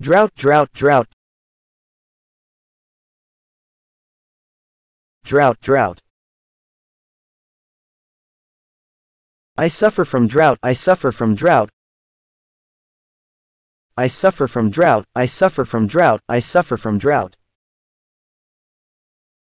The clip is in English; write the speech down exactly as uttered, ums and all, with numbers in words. Drought, drought, drought. Drought, drought. I suffer from drought, I suffer from drought. I suffer from drought, I suffer from drought, I suffer from drought.